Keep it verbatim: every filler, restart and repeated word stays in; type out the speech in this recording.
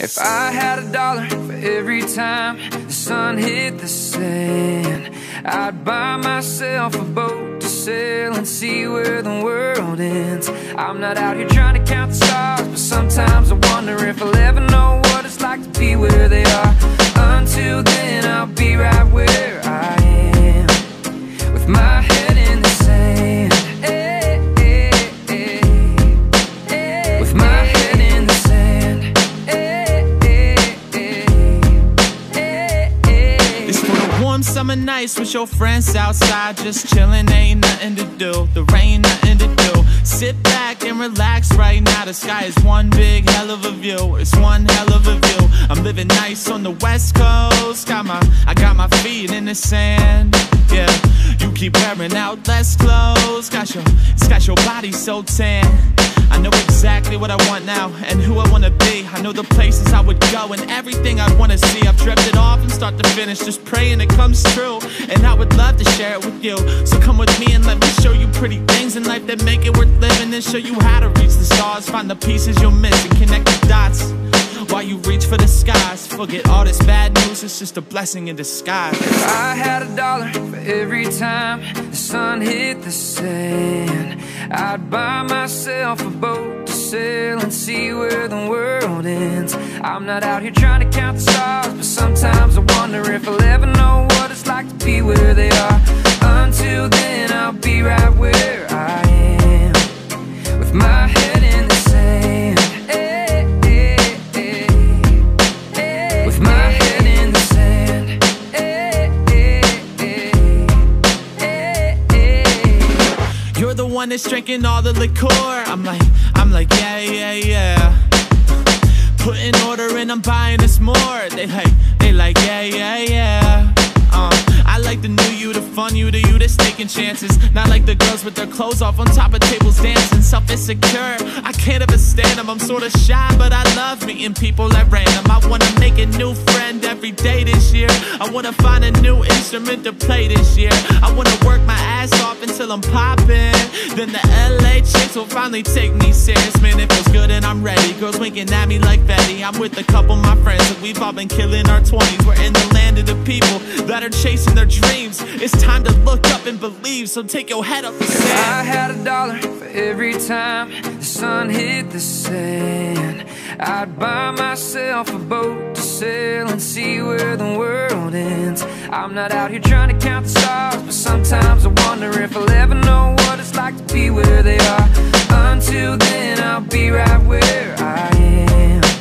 If I had a dollar for every time the sun hit the sand, I'd buy myself a boat to sail and see where the world ends. I'm not out here trying to count the stars, but sometimes I wonder if I'll ever know what it's like to be where they are. Until then, I'll be right where I am, with my head in the sand. Hey, hey, hey, hey, with my hey. Head in the sand. Hey, hey, hey, hey, hey. It's for the warm summer nights with your friends outside, just chilling, ain't nothing to do. The rain, nothing to do. Sit back and relax right now. The sky is one big hell of a view. It's one hell of a view. I'm living nice on the West Coast. Got my, I got my feet in the sand. Yeah, you keep wearing out less clothes. Got your, it's got your body so tan. I know exactly what I want now and who I wanna be. I know the places I would go and everything I wanna see. I've dreamt it all from start to finish, just praying it comes true. And I would love to share it with you, so come with me and let me show you pretty things in life that make it worth living, and show you how to reach the stars, find the pieces you'll miss and connect the dots while you reach for the skies. Forget all this bad news, it's just a blessing in disguise. If I had a dollar for every time the sun hit the sand, I'd buy myself a boat to sail and see where the world ends. I'm not out here trying to count the stars, but sometimes I wonder if I'll ever know what it's like to be where they are. Until then, I'll be right where I am, with my head in the sand. One that's drinking all the liquor. I'm like, I'm like, yeah, yeah, yeah. Putting order in, I'm buying us more. They like, they like, yeah, yeah, yeah. Um, I like the new you, the fun you, the you that's taking chances. Not like the girls with their clothes off on top of tables dancing. Self-insecure, I can't ever stand them. I'm sorta shy, but I love meeting people at random. I wanna make a new friend every day this year. I wanna find a new instrument to play this year. I wanna work my ass off until I'm popping. Then the L A chicks will finally take me serious. Man, it feels good and I'm ready. Girls winking at me like Betty. I'm with a couple of my friends and we've all been killing our twenties. We're in the land of the people that are chasing their dreams. It's time to look up and believe, so take your head up the sand. If I had a dollar for every time the sun hit the sand, I'd buy myself a boat to sail and see where the world ends. I'm not out here trying to count the stars, but sometimes I wonder if I'll ever know what it's like to be where they are. Until then, I'll be right where I am.